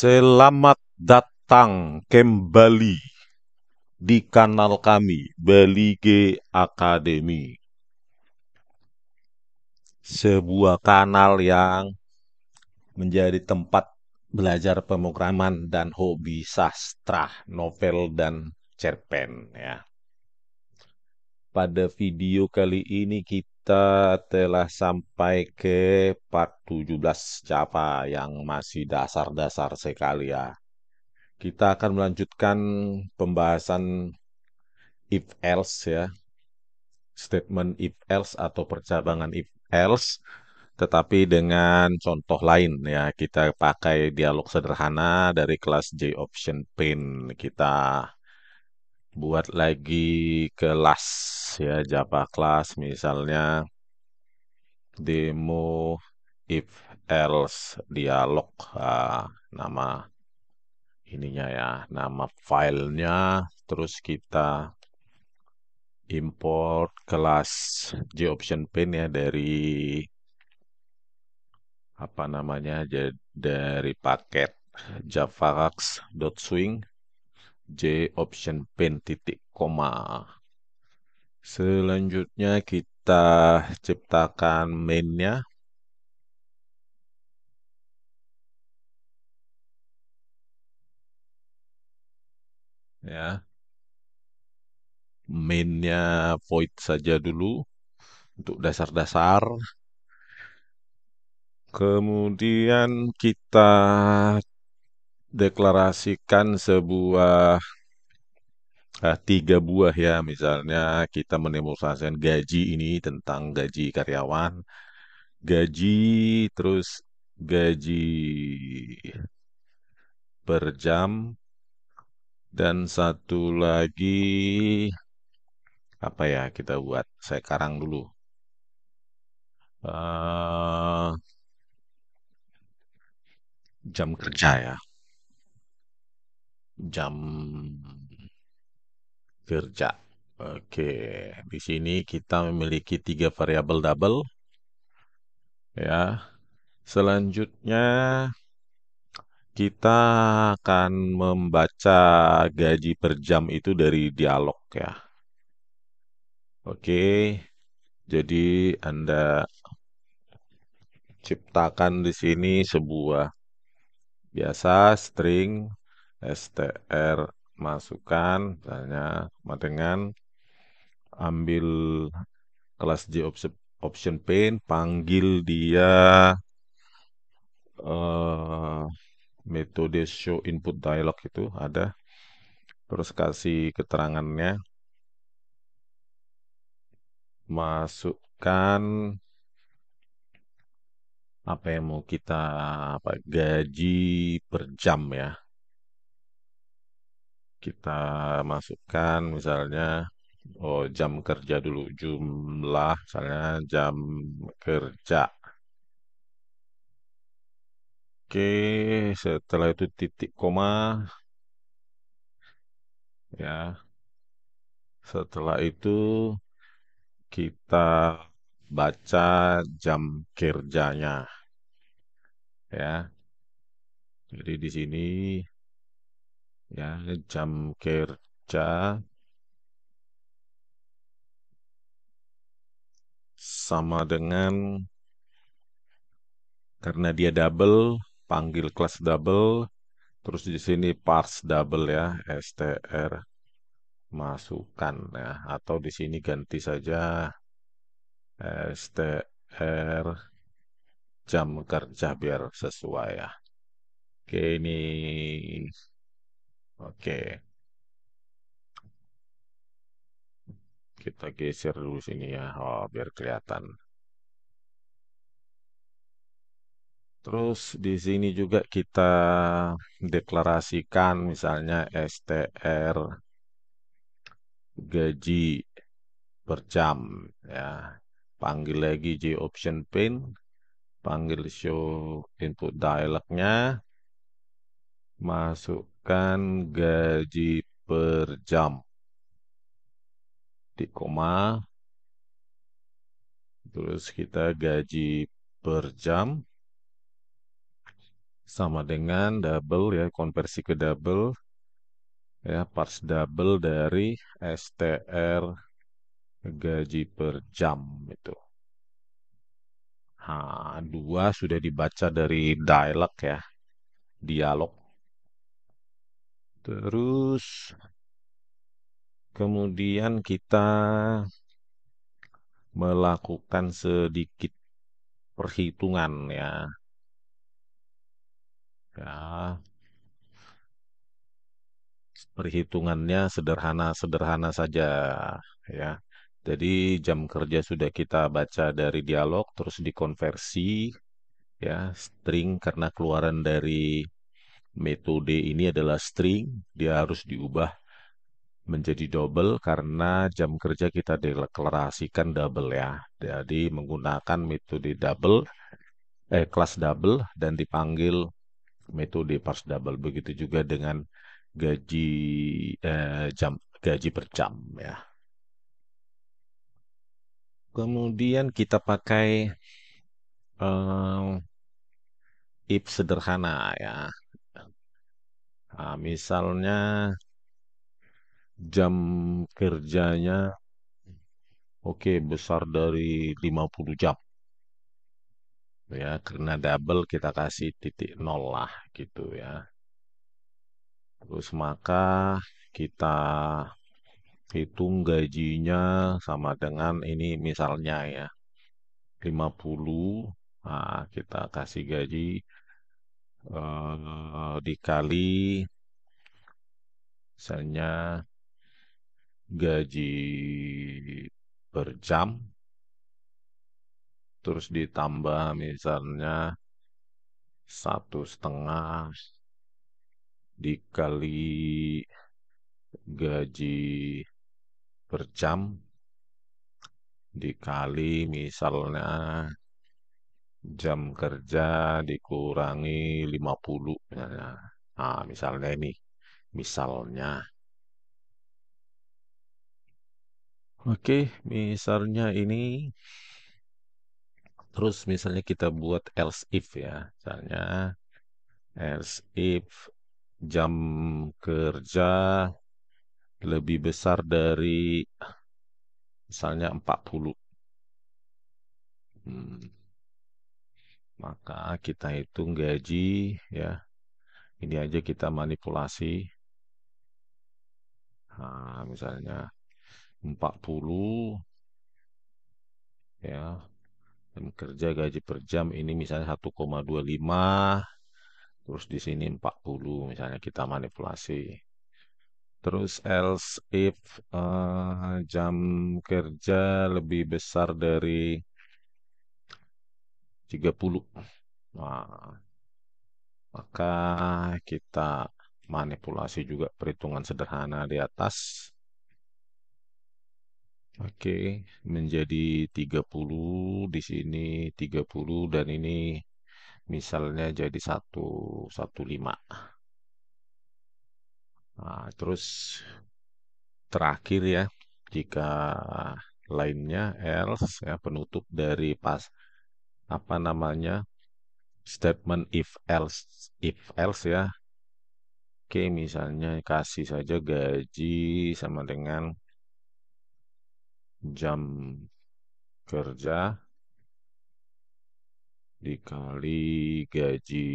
Selamat datang kembali di kanal kami, Balige Academy. Sebuah kanal yang menjadi tempat belajar pemrograman dan hobi sastra, novel, dan cerpen. Ya. Pada video kali ini kita telah sampai ke part 17 Java yang masih dasar-dasar sekali ya. Kita akan melanjutkan pembahasan if else ya. Statement if else atau percabangan if else, tetapi dengan contoh lain ya. Kita pakai dialog sederhana dari kelas JOptionPane. Kita buat lagi kelas ya, Java kelas misalnya demo if else dialog, nama ininya ya, nama filenya, terus kita import kelas JOptionPane ya dari apa namanya, dari paket javax.swing JOptionPane titik koma. Selanjutnya kita ciptakan mainnya. Ya. Mainnya void saja dulu untuk dasar-dasar. Kemudian kita deklarasikan sebuah tiga buah ya, misalnya kita mendemonstrasikan gaji ini tentang gaji karyawan, gaji, terus gaji per jam, dan satu lagi apa ya, kita buat sekarang dulu, jam kerja ya, jam kerja. Oke, di sini kita memiliki tiga variabel double ya. Selanjutnya kita akan membaca gaji per jam itu dari dialog ya. Oke, jadi Anda ciptakan di sini sebuah biasa string str, masukkan misalnya sama dengan ambil kelas JOptionPane, panggil dia metode show input dialog itu ada, terus kasih keterangannya, masukkan apa yang mau kita apa, gaji per jam ya. Kita masukkan misalnya, oh, jam kerja dulu, jumlah misalnya jam kerja. Oke, setelah itu titik koma ya. Setelah itu kita baca jam kerjanya ya. Jadi di sini ya, jam kerja sama dengan, karena dia double, panggil kelas double, terus di sini parse double ya, str masukkan ya, atau di sini ganti saja str jam kerja biar sesuai ya. Oke, ini oke, kita geser dulu sini ya, oh, biar kelihatan. Terus di sini juga kita deklarasikan misalnya str gaji per jam ya, panggil lagi JOptionPane, panggil show input dialognya, masukkan gaji per jam di koma, terus kita gaji per jam sama dengan double ya, konversi ke double ya, parts double dari STR gaji per jam itu. Nah, dua sudah dibaca dari dialog ya, dialog. Terus kemudian kita melakukan sedikit perhitungan ya. Perhitungannya sederhana-sederhana saja ya. Jadi jam kerja sudah kita baca dari dialog, terus dikonversi ya string, karena keluaran dari metode ini adalah string, dia harus diubah menjadi double karena jam kerja kita deklarasikan double ya. Jadi menggunakan metode double, kelas double, dan dipanggil metode parts double. Begitu juga dengan gaji gaji per jam ya. Kemudian kita pakai if sederhana ya. Nah, misalnya jam kerjanya besar dari 50 jam ya, karena double kita kasih 0.0 lah gitu ya. Terus maka kita hitung gajinya sama dengan ini misalnya ya 50. Nah, kita kasih gaji dikali misalnya gaji per jam, terus ditambah misalnya 1,5 dikali gaji per jam dikali misalnya jam kerja dikurangi 50 misalnya. Nah, misalnya ini misalnya ini. Terus misalnya kita buat else if ya, misalnya else if jam kerja lebih besar dari misalnya 40. Maka kita hitung gaji ya. Ini aja kita manipulasi. Nah, misalnya 40 ya. Jam kerja gaji per jam ini misalnya 1,25, terus di sini 40 misalnya, kita manipulasi. Terus else if jam kerja lebih besar dari 30. Nah, maka kita manipulasi juga perhitungan sederhana di atas. Menjadi 30 di sini 30, dan ini misalnya jadi 1,15. Nah, terus terakhir ya, jika lainnya else ya, penutup dari pas apa namanya statement if else ya. Misalnya kasih saja gaji sama dengan jam kerja dikali gaji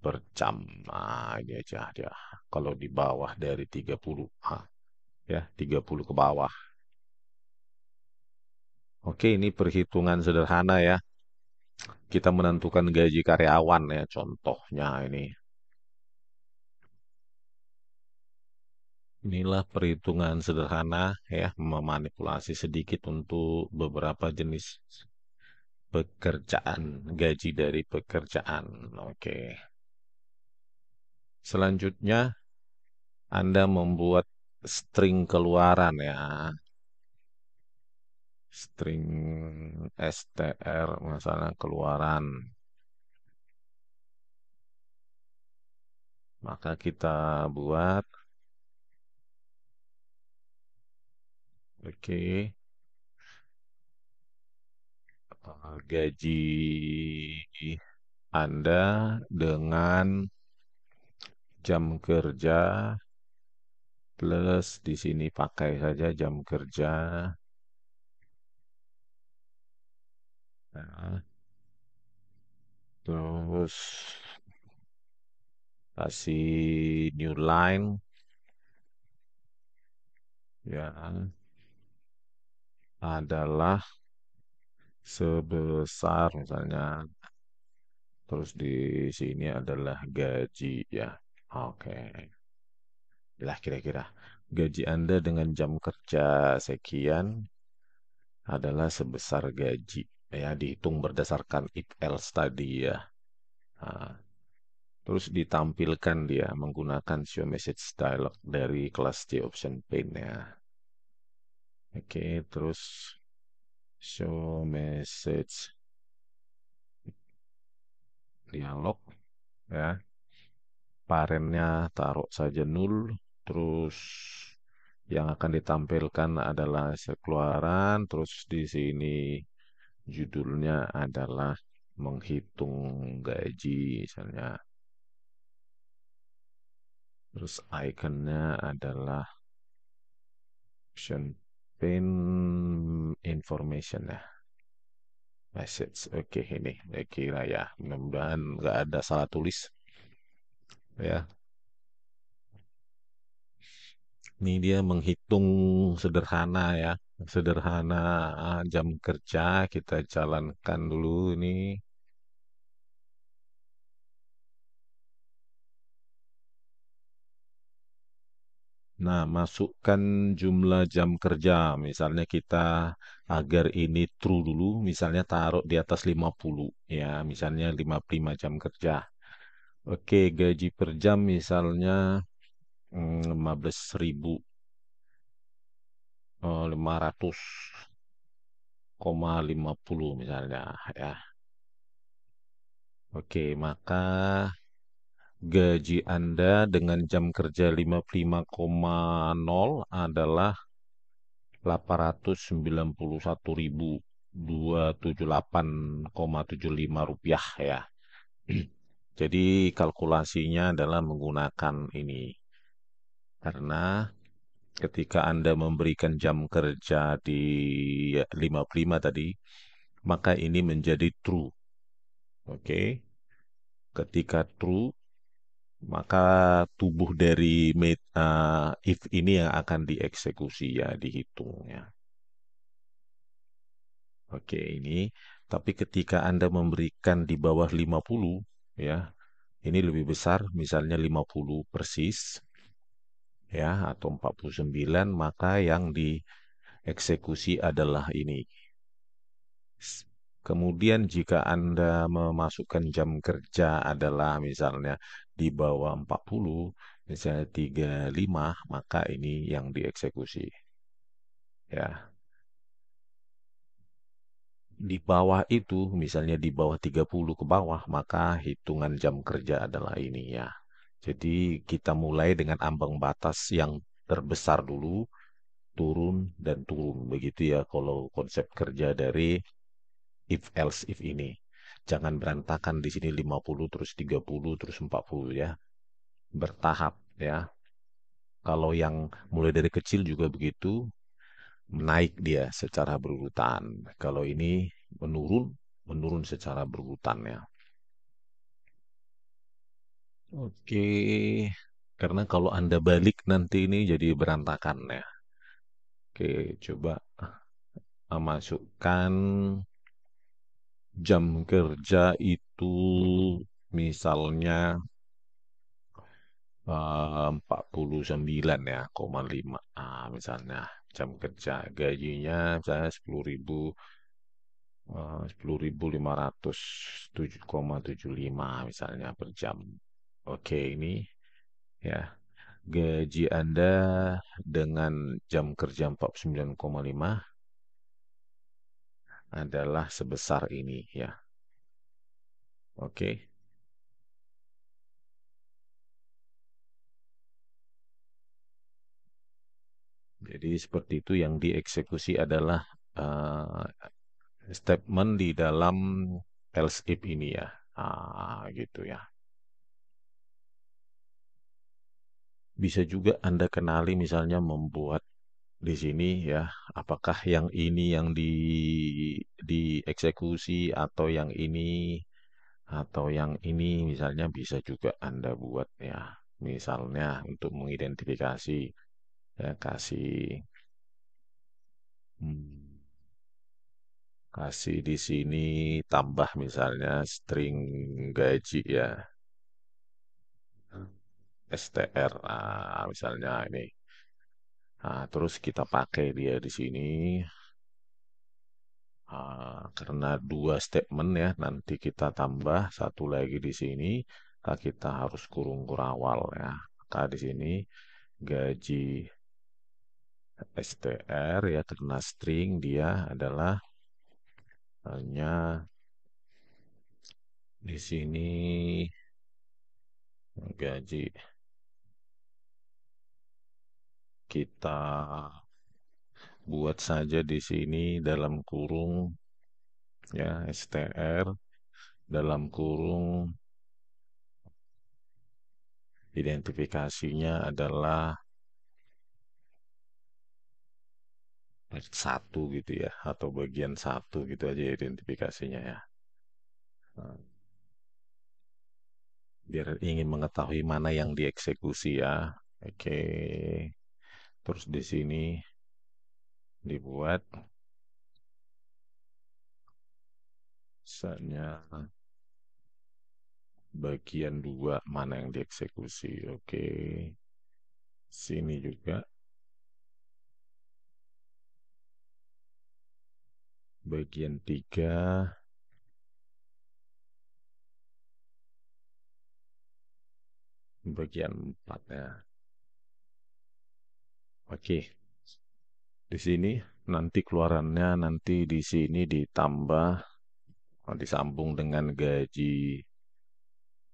per jam. Nah, ini aja dia. Kalau di bawah dari 30 ya, 30 ke bawah. Ini perhitungan sederhana ya. Kita menentukan gaji karyawan ya, contohnya ini. Inilah perhitungan sederhana ya, memanipulasi sedikit untuk beberapa jenis pekerjaan, gaji dari pekerjaan. Selanjutnya Anda membuat string keluaran ya. String STR misalnya keluaran, maka kita buat gaji Anda dengan jam kerja plus di sini pakai saja jam kerja. Nah, terus kasih new line ya adalah sebesar misalnya, terus di sini adalah gaji ya. Oke. Lah kira-kira gaji Anda dengan jam kerja sekian adalah sebesar gaji ya, dihitung berdasarkan if else tadi ya. Nah, terus ditampilkan dia menggunakan show message dialog dari kelas JOptionPane ya. Oke, terus show message dialog ya. Parentnya taruh saja 0, terus yang akan ditampilkan adalah sekeluaran, terus di sini judulnya adalah menghitung gaji misalnya. Terus ikonnya adalah JOptionPane information ya, message. Oke, ini saya kira ya, mudah-mudahan nggak ada salah tulis ya. Ini dia menghitung sederhana ya, sederhana jam kerja. Kita jalankan dulu ini. Nah, masukkan jumlah jam kerja. Misalnya kita agar ini true dulu, misalnya taruh di atas 50 ya, misalnya 55 jam kerja. Oke, gaji per jam misalnya 15.500,50 misalnya ya. Oke, maka gaji Anda dengan jam kerja 55,0 adalah 891.278,75 rupiah ya. Jadi kalkulasinya adalah menggunakan ini. Karena ketika Anda memberikan jam kerja di 55 tadi, maka ini menjadi true. Oke. Ketika true, maka tubuh dari if ini yang akan dieksekusi ya, dihitungnya. Oke, ini. Tapi ketika Anda memberikan di bawah 50 ya, ini lebih besar misalnya 50 persis ya, atau 49, maka yang dieksekusi adalah ini. Kemudian jika Anda memasukkan jam kerja adalah misalnya di bawah 40, misalnya 35, maka ini yang dieksekusi ya. Di bawah itu, misalnya di bawah 30 ke bawah, maka hitungan jam kerja adalah ini ya. Jadi kita mulai dengan ambang batas yang terbesar dulu, turun dan turun. Begitu ya kalau konsep kerja dari if else if ini. Jangan berantakan di sini 50, terus 30, terus 40 ya. Bertahap ya. Kalau yang mulai dari kecil juga begitu, menaik dia secara berurutan. Kalau ini menurun secara berurutan ya. Oke, karena kalau Anda balik nanti ini jadi berantakan ya. Oke, coba masukkan jam kerja itu misalnya 49 ya, 0,5 misalnya. Jam kerja gajinya misalnya 10.500,75 misalnya per jam. Oke, ini ya gaji Anda dengan jam kerja 49,5 adalah sebesar ini ya. Oke. Jadi seperti itu yang dieksekusi adalah statement di dalam else if ini ya. gitu ya. Bisa juga Anda kenali misalnya membuat di sini ya, apakah yang ini yang dieksekusi atau yang ini misalnya bisa juga Anda buat ya. Misalnya untuk mengidentifikasi ya, kasih di sini tambah misalnya string gaji ya. STR misalnya ini, terus kita pakai dia di sini karena dua statement ya, nanti kita tambah satu lagi di sini, kita harus kurung kurawal ya, maka di sini gaji STR ya, karena string dia adalah hanya di sini gaji. Kita buat saja di sini dalam kurung ya STR dalam kurung identifikasinya adalah satu gitu ya, atau bagian satu gitu aja identifikasinya ya. Biar ingin mengetahui mana yang dieksekusi ya. Oke. Terus di sini dibuat misalnya bagian dua mana yang dieksekusi. Oke. Sini juga bagian tiga. Bagian 4 ya. Oke. Di sini nanti keluarannya nanti di sini ditambah disambung dengan gaji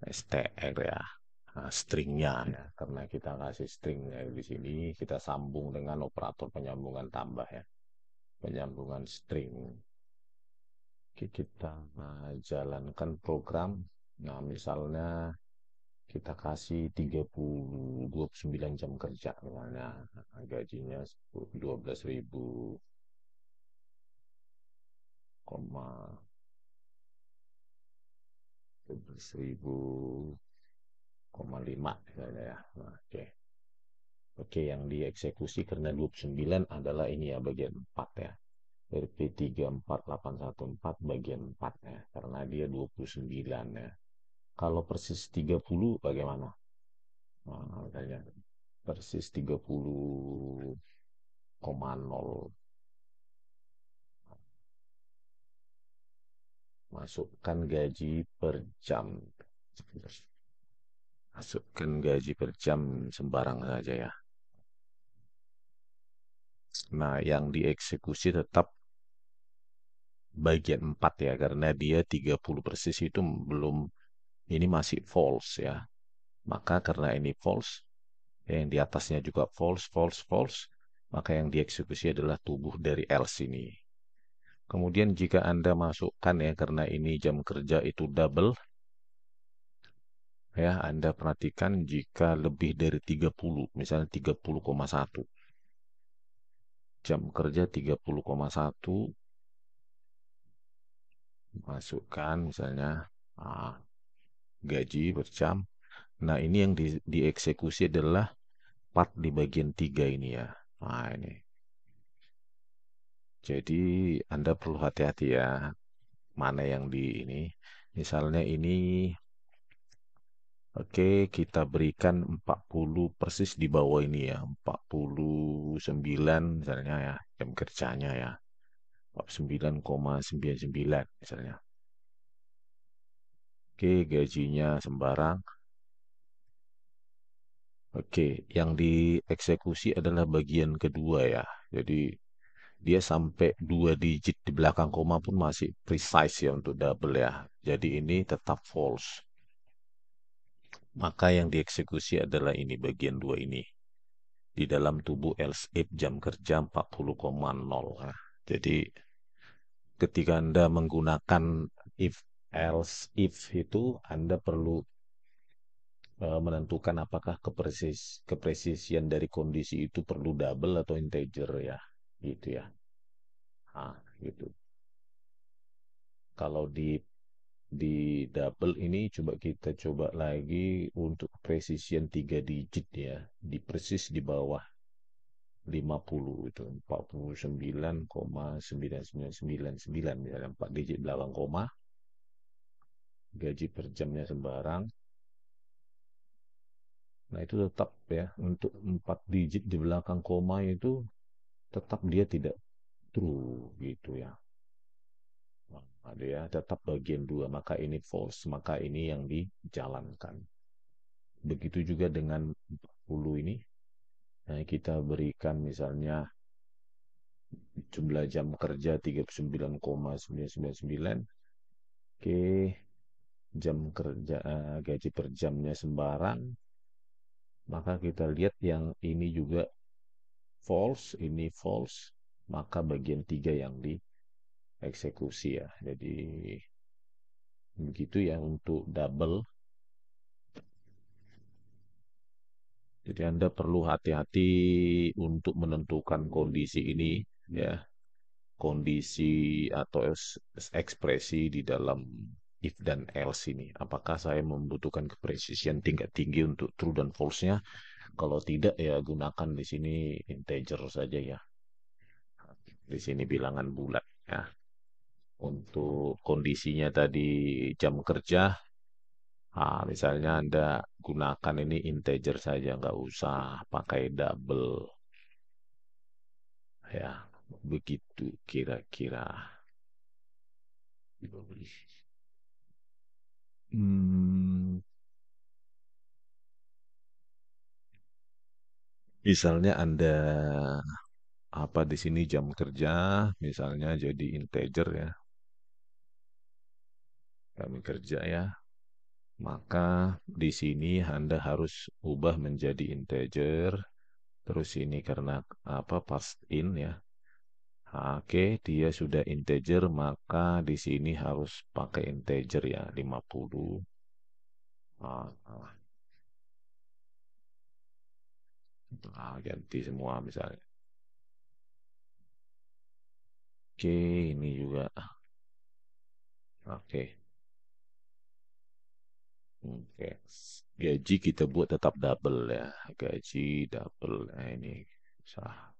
STR ya. Stringnya ya. Karena kita kasih stringnya di sini kita sambung dengan operator penyambungan tambah ya. Penyambungan string. Oke, kita jalankan program. Nah, misalnya kita kasih 29 jam kerja misalnya, gajinya 12.000,5 misalnya ya. Nah, oke. Oke, yang dieksekusi karena 29 adalah ini ya, bagian 4 ya. RP34814 bagian 4 ya, karena dia 29 ya. Kalau persis 30 bagaimana? Nah, misalnya persis 30,0. Masukkan gaji per jam. Masukkan gaji per jam sembarang saja ya. Nah, yang dieksekusi tetap bagian 4 ya, karena dia 30 persis itu belum, ini masih false ya. Maka karena ini false, yang di atasnya juga false, false, false, maka yang dieksekusi adalah tubuh dari else ini. Kemudian jika Anda masukkan ya, karena ini jam kerja itu double, ya Anda perhatikan jika lebih dari 30, misalnya 30,1. Jam kerja 30,1. Masukkan misalnya gaji per jam. Nah, ini yang dieksekusi adalah part di bagian 3 ini ya. Nah, ini. Jadi, Anda perlu hati-hati ya. Mana yang di ini. Misalnya ini. Oke, kita berikan 40 persis di bawah ini ya. 49 misalnya ya. Jam kerjanya ya. 49,99 misalnya. Oke, gajinya sembarang. Oke, yang dieksekusi adalah bagian kedua ya. Jadi dia sampai 2 digit di belakang koma pun masih precise ya untuk double ya. Jadi ini tetap false. Maka yang dieksekusi adalah ini bagian 2 ini. Di dalam tubuh else if jam kerja 40,0. Jadi ketika Anda menggunakan if else if itu Anda perlu menentukan apakah kepresisian dari kondisi itu perlu double atau integer ya, gitu ya. Nah, gitu. Kalau di double ini coba kita coba lagi untuk precision 3 digit ya, di persis di bawah 50 itu 49,9999 misalnya 4 digit belakang koma, gaji per jamnya sembarang. Nah itu tetap ya untuk 4 digit di belakang koma itu tetap dia tidak true gitu ya. Nah, dia tetap bagian 2, maka ini false, maka ini yang dijalankan. Begitu juga dengan 40 ini. Nah, kita berikan misalnya jumlah jam kerja 39,999. Oke, jam kerja gaji per jamnya sembarang. Maka kita lihat yang ini juga false, ini false, maka bagian 3 yang dieksekusi ya. Jadi begitu ya untuk double. Jadi Anda perlu hati-hati untuk menentukan kondisi ini ya. Kondisi atau ekspresi di dalam if dan else ini. Apakah saya membutuhkan kepresisian tingkat tinggi untuk true dan false-nya? Kalau tidak ya gunakan di sini integer saja ya. Di sini bilangan bulat ya. Untuk kondisinya tadi jam kerja, nah, misalnya Anda gunakan ini integer saja, nggak usah pakai double. Ya, begitu kira-kira. Misalnya Anda apa di sini jam kerja, misalnya jadi integer ya. Kami kerja ya. Maka di sini Anda harus ubah menjadi integer. Terus ini karena apa pass in ya. Oke, dia sudah integer, maka di sini harus pakai integer ya, 50. Ganti semua misalnya. Oke, ini juga. Oke. Oke, gaji kita buat tetap double ya, gaji double. Nah, ini sah.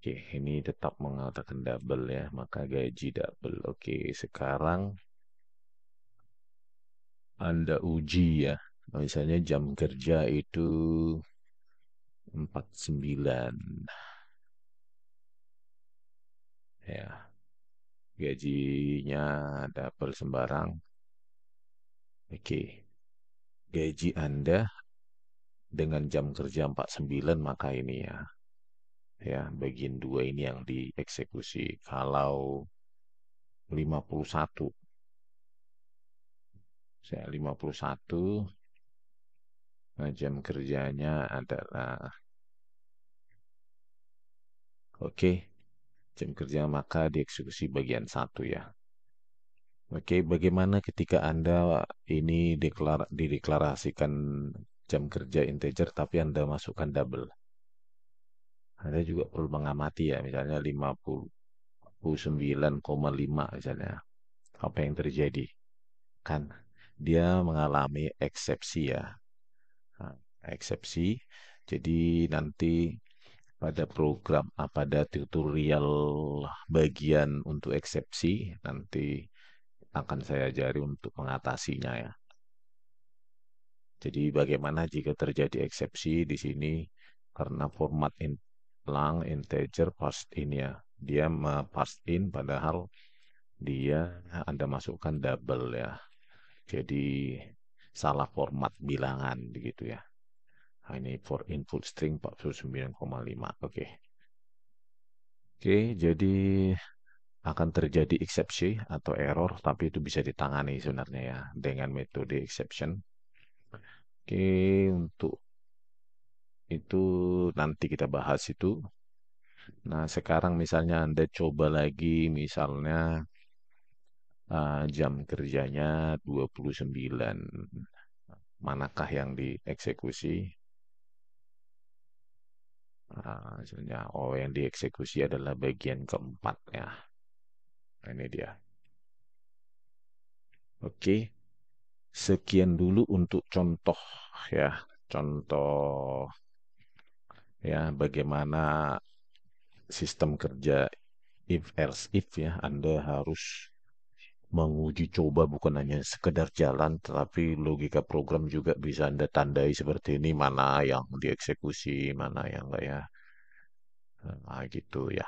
Oke, ini tetap mengatakan double ya, maka gaji double. Oke, sekarang Anda uji ya, misalnya jam kerja itu 49 ya, gajinya double sembarang. Oke, gaji Anda dengan jam kerja 49 maka ini ya, bagian 2 ini yang dieksekusi. Kalau 51, saya 51, nah jam kerjanya adalah, oke, jam kerja maka dieksekusi bagian 1 ya. Oke, bagaimana ketika Anda ini dideklarasikan jam kerja integer tapi Anda masukkan double? Anda juga perlu mengamati ya, misalnya 59,5 misalnya. Apa yang terjadi? Kan dia mengalami eksepsi ya. Nah, eksepsi. Jadi nanti pada program pada tutorial bagian untuk eksepsi nanti akan saya ajari untuk mengatasinya ya. Jadi bagaimana jika terjadi eksepsi di sini karena format lang integer pass in ya. Dia pass in padahal dia Anda masukkan double ya. Jadi salah format bilangan begitu ya. Nah, ini for input string 49,5. Oke. Oke, jadi akan terjadi eksepsi atau error, tapi itu bisa ditangani sebenarnya ya dengan metode exception. Oke, untuk itu nanti kita bahas itu. Nah, sekarang misalnya Anda coba lagi misalnya jam kerjanya 29. Manakah yang dieksekusi? Oh, yang dieksekusi adalah bagian keempat ya. Nah, ini dia. Oke, sekian dulu untuk contoh ya. Contoh ya, bagaimana sistem kerja if else if ya. Anda harus menguji coba, bukan hanya sekedar jalan, tetapi logika program juga bisa Anda tandai seperti ini, mana yang dieksekusi, mana yang enggak ya. Nah, gitu ya.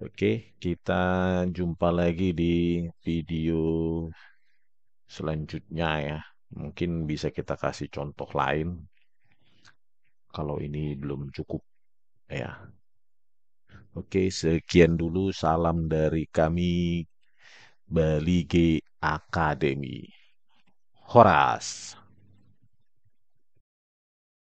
Oke, kita jumpa lagi di video selanjutnya ya. Mungkin bisa kita kasih contoh lain kalau ini belum cukup ya. Oke, sekian dulu. Salam dari kami, Balige Academy. Horas.